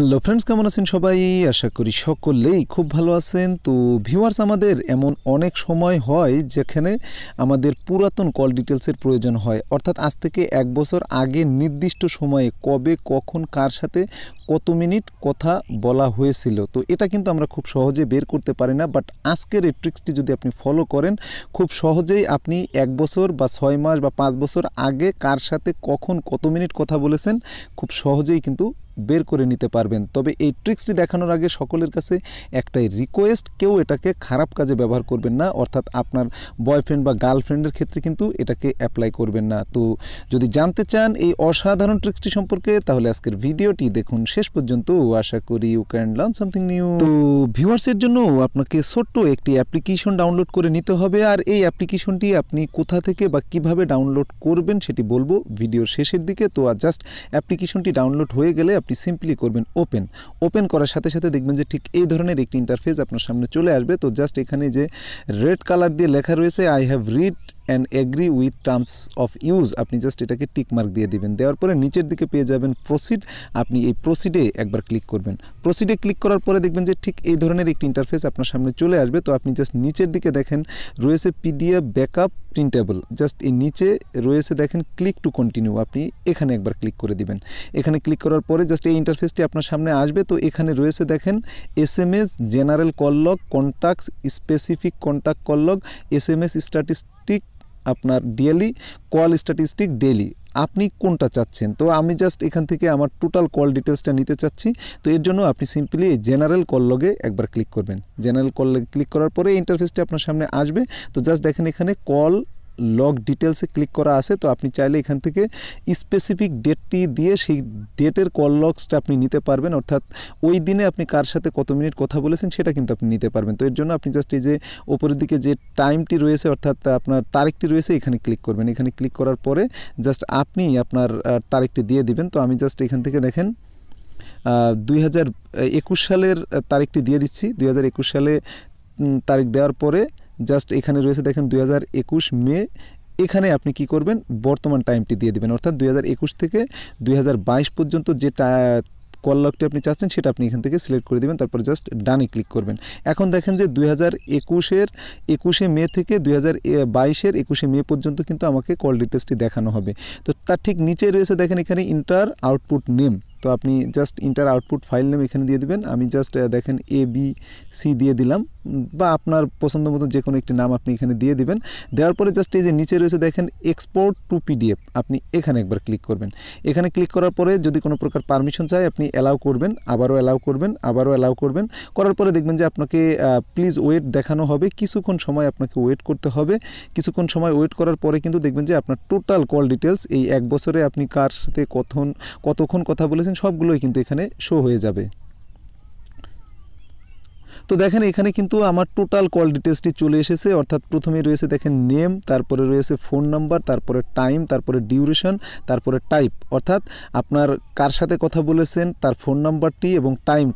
Hello friends, কেমন আছেন সবাই? আশা করি সকলেই খুব ভালো আছেন। তো ভিউয়ার্স, আমাদের এমন অনেক সময় হয় যেখানে আমাদের পুরাতন কল ডিটেলসের প্রয়োজন হয়, অর্থাৎ আজ থেকে 1 বছর আগে নির্দিষ্ট সময়ে কবে কখন কার সাথে কত মিনিট কথা বলা হয়েছিল। তো এটা কিন্তু আমরা খুব সহজে বের করতে পারি না, বাট আজকের এই ট্রিক্সটি যদি আপনি ফলো করেন খুব সহজেই আপনি 1 বছর বা 6 মাস বা 5 বছর আগে কার সাথে কখন কত মিনিট কথা বলেছেন খুব সহজেই কিন্তু বের করে নিতে পারবেন। তবে এই ট্রিক্সটি দেখানোর আগে সকলের কাছে একটাই রিকোয়েস্ট, কেউ এটাকে খারাপ কাজে ব্যবহার করবেন না, অর্থাৎ আপনার বয়ফ্রেন্ড বা গার্লফ্রেন্ডের ক্ষেত্রে কিন্তু এটাকে অ্যাপ্লাই করবেন না। তো যদি জানতে চান এই অসাধারণ ট্রিক্সটি সম্পর্কে, তাহলে আজকের ভিডিওটি দেখুন শেষ পর্যন্ত। আশা করি you can learn something new. তো ভিউয়ার্সের জন্য আপনাকে ছোট্ট একটি অ্যাপ্লিকেশন ডাউনলোড করে নিতে হবে, আর এই অ্যাপ্লিকেশনটি আপনি কোথা থেকে বা কিভাবে ডাউনলোড করবেন সেটি বলবো ভিডিওর শেষের দিকে। তো আর জাস্ট অ্যাপ্লিকেশনটি ডাউনলোড হয়ে গেলে আপনি সিম্পলি করবেন ওপেন করার সাথে সাথে দেখবেন যে ঠিক এই ধরনের একটি ইন্টারফেস আপনার সামনে চলে আসবে। তো জাস্ট এখানে যে রেড কালার দিয়ে লেখা রয়েছে I have read and agree with terms of use, আপনি জাস্ট এটাকে টিকমার্ক দিয়ে দেবেন। দেওয়ার পরে নিচের দিকে পেয়ে যাবেন প্রসিড, আপনি এই প্রসিডে একবার ক্লিক করবেন। প্রসিডে ক্লিক করার পরে দেখবেন যে ঠিক এই ধরনের একটি ইন্টারফেস আপনার সামনে চলে আসবে। তো আপনি জাস্ট নিচের দিকে দেখেন রয়েছে পিডিএফ ব্যাকআপ প্রিন্টেবল, জাস্ট এই নিচে রয়েছে দেখেন ক্লিক টু কন্টিনিউ, আপনি এখানে একবার ক্লিক করে দিবেন। এখানে ক্লিক করার পরে জাস্ট এই ইন্টারফেসটি আপনার সামনে আসবে। তো এখানে রয়েছে দেখেন SMS general call log, contacts, specific contact call log, SMS statistic, আপনার ডেইলি কল স্ট্যাটিস্টিক ডেইলি, আপনি কোনটা চাচ্ছেন। তো আমি জাস্ট এখান থেকে আমার টোটাল কল ডিটেলসটা নিতে চাচ্ছি। তো এর জন্য আপনি সিম্পলি এই জেনারেল কল লগে একবার ক্লিক করবেন। জেনারেল কল লগে ক্লিক করার পরে ইন্টারফেসটি আপনার সামনে আসবে। তো জাস্ট দেখেন এখানে কল লগ ডিটেলসে ক্লিক করা আছে। তো আপনি চাইলে এখান থেকে স্পেসিফিক ডেটটি দিয়ে সেই ডেটের কল লগসটা আপনি নিতে পারবেন, অর্থাৎ ওই দিনে আপনি কার সাথে কত মিনিট কথা বলেছেন সেটা কিন্তু আপনি নিতে পারবেন। তো এর জন্য আপনি জাস্ট এই যে ওপরের দিকে যে টাইমটি রয়েছে অর্থাৎ আপনার তারিখটি রয়েছে এখানে ক্লিক করবেন। এখানে ক্লিক করার পরে জাস্ট আপনি আপনার তারিখটি দিয়ে দিবেন। তো আমি জাস্ট এখান থেকে দেখেন 2021 সালের তারিখটি দিয়ে দিচ্ছি। 2021 সালে তারিখ দেওয়ার পরে জাস্ট এখানে রয়েছে দেখেন 2021 মে, এখানে আপনি কি করবেন বর্তমান টাইমটি দিয়ে দেবেন, অর্থাৎ 2021 থেকে 2022 পর্যন্ত যে কল লগটি আপনি চাচ্ছেন সেটা আপনি এখান থেকে সিলেক্ট করে দেবেন। তারপর জাস্ট ডানে ক্লিক করবেন। এখন দেখেন যে 2021-এর 21 মে থেকে 2022-এর 21 মে পর্যন্ত কিন্তু আমাকে কল ডিটেলসটি দেখানো হবে। তো তার ঠিক নিচে রয়েছে দেখেন এখানে ইন্টার আউটপুট নেম। তো আপনি just enter output file name এখানে দিয়ে দিবেন। আমি জাস্ট দেখেন ABC দিয়ে দিলাম, বা আপনার পছন্দ মতো যে কোনো একটি নাম আপনি এখানে দিয়ে দিবেন। দেওয়ার পরে জাস্ট এই যে নিচে রয়েছে দেখেন এক্সপোর্ট টু PDF, আপনি এখানে একবার ক্লিক করবেন। এখানে ক্লিক করার পরে যদি কোনো প্রকার পারমিশন চায় আপনি অ্যালাউ করবেন, আবারও অ্যালাউ করবেন, আবারও অ্যালাউ করবেন। করার পরে দেখবেন যে আপনাকে প্লিজ ওয়েট দেখানো হবে, কিছুক্ষণ সময় আপনাকে ওয়েট করতে হবে। কিছুক্ষণ সময় ওয়েট করার পরে কিন্তু দেখবেন যে আপনার টোটাল কল ডিটেলস এই 1 বছরে আপনি কার সাথে কতক্ষণ কথা বলেছেন সবগুলোই কিন্তু এখানে শো হয়ে যাবে। তো দেখেন এখানে কিন্তু আমার টোটাল কল ডিটেলসটি চলে এসেছে, অর্থাৎ প্রথমে রয়েছে দেখেন নেম, তারপরে রয়েছে ফোন নাম্বার, তারপরে টাইম, তারপরে ডিউরেশন, তারপরে টাইপ, অর্থাৎ আপনার কার সাথে কথা বলেছেন তার ফোন নাম্বারটি এবং টাইম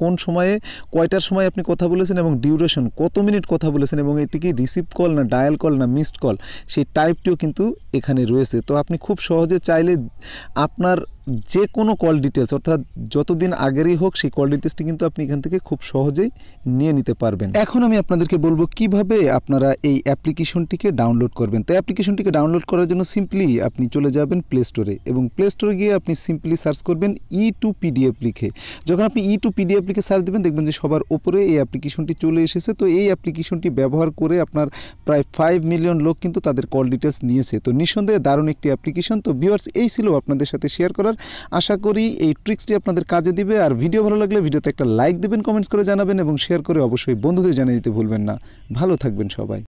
কোন সময়ে কয়টার সময় আপনি কথা বলেছেন, এবং ডিউরেশন কত মিনিট কথা বলেছেন, এবং এটি কি রিসিভ কল না ডায়াল কল না মিসড কল সেই টাইপটিও কিন্তু এখানে রয়েছে। তো আপনি খুব সহজে চাইলে আপনার যে কোনো কল ডিটেলস অর্থাৎ যতদিন আগেরই হোক সেই কল ডিটেলসটি কিন্তু আপনি এখান থেকে খুব সহজেই নিয়ে নিতে পারবেন। এখন আমি আপনাদেরকে বলবো কিভাবে আপনারা এই অ্যাপ্লিকেশনটিকে ডাউনলোড করবেন। তো অ্যাপ্লিকেশনটিকে ডাউনলোড করার জন্য সিম্পলি আপনি চলে যাবেন প্লে স্টোরে, এবং প্লে স্টোরে গিয়ে আপনি সিম্পলি সার্চ করবেন E2 PDF লিখে। যখন আপনি E2 PDF লিখে সার্চ দেবেন দেখবেন যে সবার ওপরে এই অ্যাপ্লিকেশনটি চলে এসেছে। তো এই অ্যাপ্লিকেশনটি ব্যবহার করে আপনার প্রায় 5 মিলিয়ন লোক কিন্তু তাদের কল ডিটেলস নিয়েছে। তো নিঃসন্দেহে দারুণ একটি অ্যাপ্লিকেশন। তো ভিউয়ার্স, এই ছিল আপনাদের সাথে শেয়ার করার। আশা করি এই ট্রিক্সটি আপনাদের কাজে দিবে। আর ভিডিও ভালো লাগলে ভিডিওতে একটা লাইক দেবেন, কমেন্টস করে জানাবেন এবং শেয়ার করে অবশ্যই বন্ধুদের জানিয়ে দিতে ভুলবেন না। ভালো থাকবেন সবাই।